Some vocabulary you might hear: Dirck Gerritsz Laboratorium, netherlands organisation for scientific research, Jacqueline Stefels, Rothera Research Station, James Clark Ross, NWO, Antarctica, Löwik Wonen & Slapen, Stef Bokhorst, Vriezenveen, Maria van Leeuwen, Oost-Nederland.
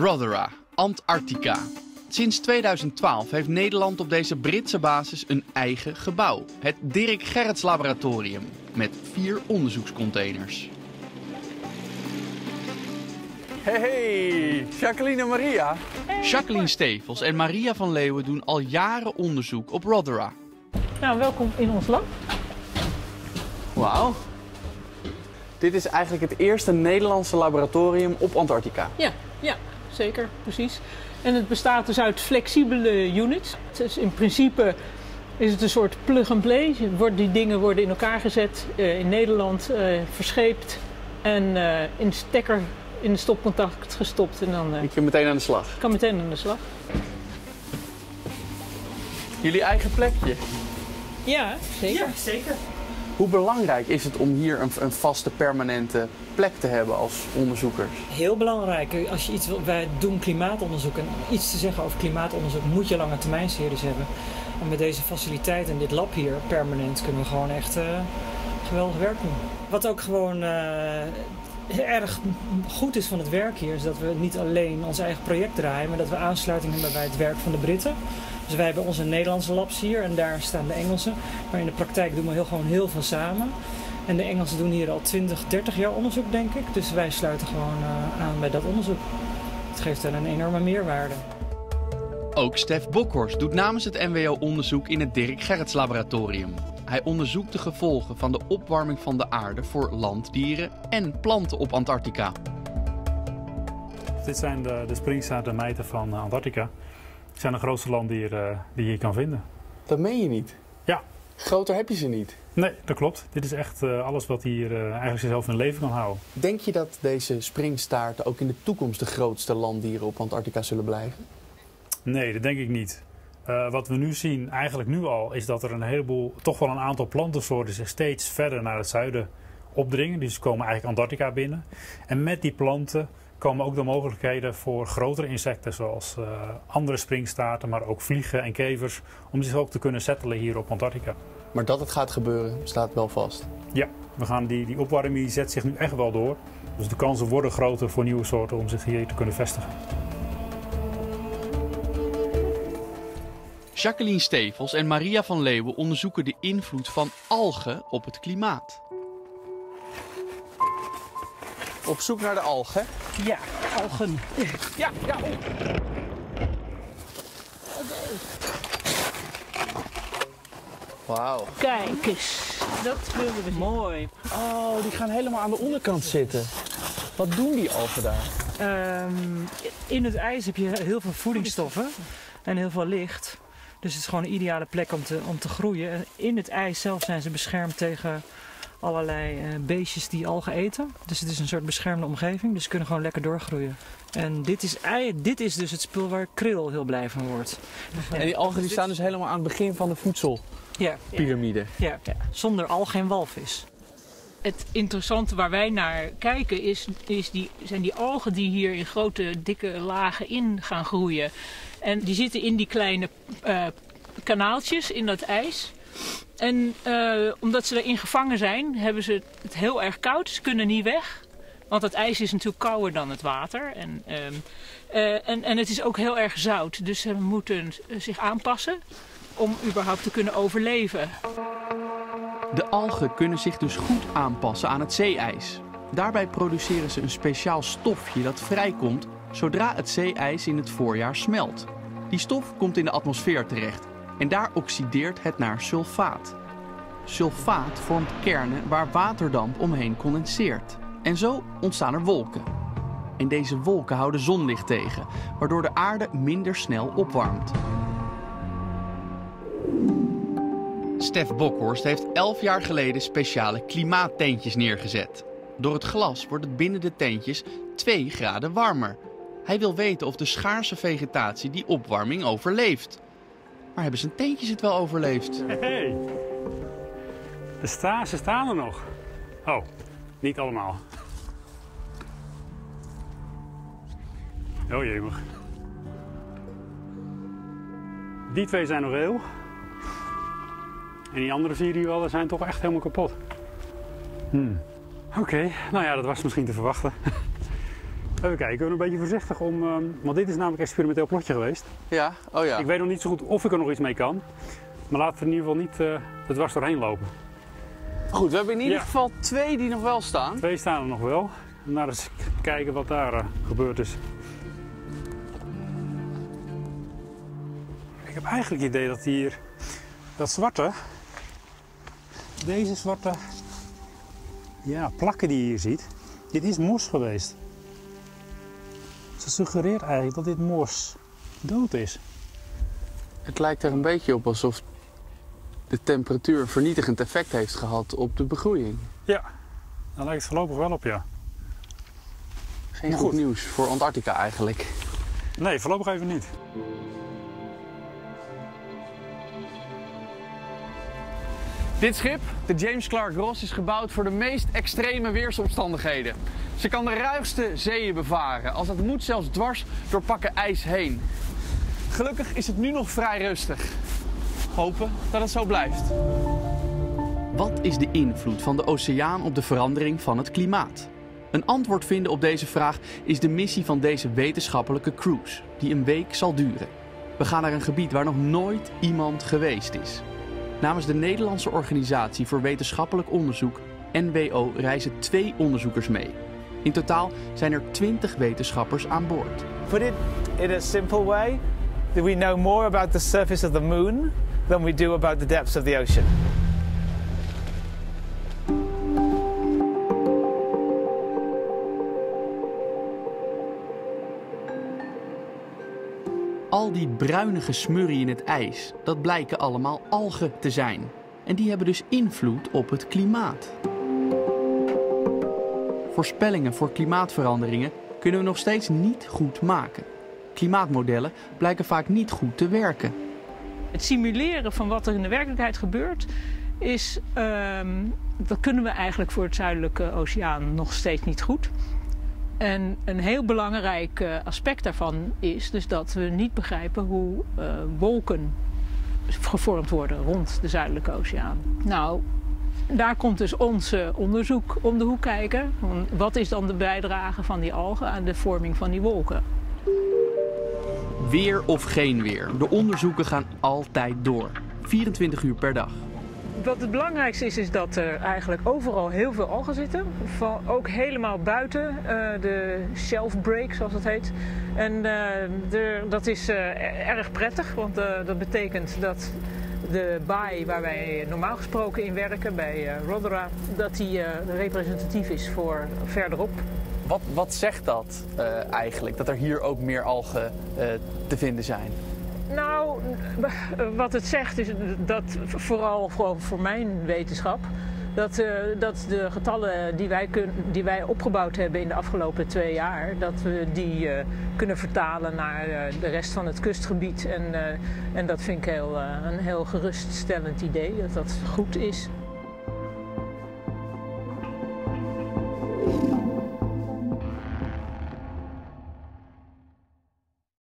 Rothera, Antarctica. Sinds 2012 heeft Nederland op deze Britse basis een eigen gebouw. Het Dirck Gerritsz Laboratorium, met 4 onderzoekscontainers. Hey, Jacqueline en Maria. Hey. Jacqueline Stefels en Maria van Leeuwen doen al jaren onderzoek op Rothera. Nou, welkom in ons lab. Wauw. Dit is eigenlijk het eerste Nederlandse laboratorium op Antarctica. Ja, zeker, precies. En het bestaat dus uit flexibele units. Dus in principe is het een soort plug-and-play. Die dingen worden in elkaar gezet, in Nederland verscheept en in stekker in de stopcontact gestopt. En dan, ik kan meteen aan de slag. Ik kan meteen aan de slag. Jullie eigen plekje? Ja, zeker. Ja, zeker. Hoe belangrijk is het om hier een vaste, permanente plek te hebben als onderzoekers? Heel belangrijk. Als je iets wil, wij doen klimaatonderzoek. En om iets te zeggen over klimaatonderzoek moet je lange termijnseries hebben. En met deze faciliteit en dit lab hier permanent kunnen we gewoon echt geweldig werk doen. Wat ook gewoon erg goed is van het werk hier, is dat we niet alleen ons eigen project draaien, maar dat we aansluiting hebben bij het werk van de Britten. Dus wij hebben onze Nederlandse labs hier en daar staan de Engelsen. Maar in de praktijk doen we gewoon heel veel samen. En de Engelsen doen hier al 20, 30 jaar onderzoek, denk ik. Dus wij sluiten gewoon aan bij dat onderzoek. Het geeft dan een enorme meerwaarde. Ook Stef Bokhorst doet namens het NWO onderzoek in het Dirck Gerritsz Laboratorium. Hij onderzoekt de gevolgen van de opwarming van de aarde voor landdieren en planten op Antarctica. Dit zijn de springsatellieten van Antarctica. Het zijn de grootste landdieren die je kan vinden. Dat meen je niet? Ja. Groter heb je ze niet? Nee, dat klopt. Dit is echt alles wat hier eigenlijk zichzelf in leven kan houden. Denk je dat deze springstaarten ook in de toekomst de grootste landdieren op Antarctica zullen blijven? Nee, dat denk ik niet. Wat we nu zien, eigenlijk nu al, is dat er een heleboel, toch wel een aantal plantensoorten zich steeds verder naar het zuiden opdringen. Dus ze komen eigenlijk Antarctica binnen. En met die planten komen ook de mogelijkheden voor grotere insecten, zoals andere springstaarten, maar ook vliegen en kevers, om zich ook te kunnen settelen hier op Antarctica. Maar dat het gaat gebeuren, staat wel vast? Ja, we gaan die opwarming die zet zich nu echt wel door. Dus de kansen worden groter voor nieuwe soorten om zich hier te kunnen vestigen. Jacqueline Stefels en Maria van Leeuwen onderzoeken de invloed van algen op het klimaat. Op zoek naar de algen? Ja, algen. Ja. Wauw. Kijk eens, dat wilden we zien. Mooi. Oh, die gaan helemaal aan de onderkant zitten. Wat doen die algen daar? In het ijs heb je heel veel voedingsstoffen en heel veel licht. Dus het is gewoon een ideale plek om te groeien. In het ijs zelf zijn ze beschermd tegen allerlei beestjes die algen eten. Dus het is een soort beschermde omgeving. Dus ze kunnen gewoon lekker doorgroeien. En dit is dus het spul waar kril heel blij van wordt. En die algen die staan dus helemaal aan het begin van de voedselpyramide. Ja. Zonder algen geen walvis. Het interessante waar wij naar kijken zijn die algen die hier in grote, dikke lagen in gaan groeien. En die zitten in die kleine kanaaltjes in dat ijs. En omdat ze erin gevangen zijn, hebben ze het heel erg koud. Ze kunnen niet weg, want het ijs is natuurlijk kouder dan het water. En het is ook heel erg zout, dus ze moeten zich aanpassen om überhaupt te kunnen overleven. De algen kunnen zich dus goed aanpassen aan het zeeijs. Daarbij produceren ze een speciaal stofje dat vrijkomt zodra het zeeijs in het voorjaar smelt. Die stof komt in de atmosfeer terecht en daar oxideert het naar sulfaat. Sulfaat vormt kernen waar waterdamp omheen condenseert. En zo ontstaan er wolken. En deze wolken houden zonlicht tegen, waardoor de aarde minder snel opwarmt. Stef Bokhorst heeft 11 jaar geleden speciale klimaattentjes neergezet. Door het glas wordt het binnen de tentjes 2 graden warmer. Hij wil weten of de schaarse vegetatie die opwarming overleeft. Maar hebben zijn tentjes het wel overleefd? Hey. Ze staan er nog. Oh, niet allemaal. Oh jee, maar. Die 2 zijn nog heel. En die andere 4 die wel, zijn toch echt helemaal kapot. Oké, nou ja, dat was misschien te verwachten. Even kijken, ik ben een beetje voorzichtig om, want dit is namelijk een experimenteel plotje geweest. Ja, oh ja. Ik weet nog niet zo goed of ik er nog iets mee kan, maar laten we in ieder geval niet het dwars doorheen lopen. Goed, we hebben in ieder geval twee die nog wel staan. Twee staan er nog wel. Laten we eens kijken wat daar gebeurd is. Ik heb eigenlijk het idee dat hier dat zwarte, deze zwarte plakken die je hier ziet, dit is mos geweest. Ze suggereert eigenlijk dat dit mos dood is. Het lijkt er een beetje op alsof de temperatuur een vernietigend effect heeft gehad op de begroeiing. Ja, daar lijkt het voorlopig wel op, ja. Geen goed nieuws voor Antarctica eigenlijk. Nee, voorlopig even niet. Dit schip, de James Clark Ross, is gebouwd voor de meest extreme weersomstandigheden. Ze kan de ruigste zeeën bevaren, als dat moet zelfs dwars door pakken ijs heen. Gelukkig is het nu nog vrij rustig. Hopen dat het zo blijft. Wat is de invloed van de oceaan op de verandering van het klimaat? Een antwoord vinden op deze vraag is de missie van deze wetenschappelijke cruise, die een week zal duren. We gaan naar een gebied waar nog nooit iemand geweest is. Namens de Nederlandse Organisatie voor Wetenschappelijk Onderzoek, NWO, reizen 2 onderzoekers mee. In totaal zijn er 20 wetenschappers aan boord. Put it in a simple way, that we know more about the surface of the moon than we do about the depths of the ocean. Al die bruinige smurrie in het ijs, dat blijken allemaal algen te zijn. En die hebben dus invloed op het klimaat. Voorspellingen voor klimaatveranderingen kunnen we nog steeds niet goed maken. Klimaatmodellen blijken vaak niet goed te werken. Het simuleren van wat er in de werkelijkheid gebeurt, is, dat kunnen we eigenlijk voor het Zuidelijke Oceaan nog steeds niet goed. En een heel belangrijk aspect daarvan is dus dat we niet begrijpen hoe wolken gevormd worden rond de Zuidelijke Oceaan. Nou, daar komt dus ons onderzoek om de hoek kijken. Wat is dan de bijdrage van die algen aan de vorming van die wolken? Weer of geen weer, de onderzoeken gaan altijd door. 24 uur per dag. Wat het belangrijkste is, is dat er eigenlijk overal heel veel algen zitten. Ook helemaal buiten de shelf break, zoals dat heet. En dat is erg prettig, want dat betekent dat de baai waar wij normaal gesproken in werken, bij Rothera, dat die representatief is voor verderop. Wat zegt dat eigenlijk, dat er hier ook meer algen te vinden zijn? Nou, wat het zegt is dat, vooral voor mijn wetenschap, dat de getallen die wij opgebouwd hebben in de afgelopen 2 jaar, dat we die kunnen vertalen naar de rest van het kustgebied. En dat vind ik een heel geruststellend idee, dat dat goed is.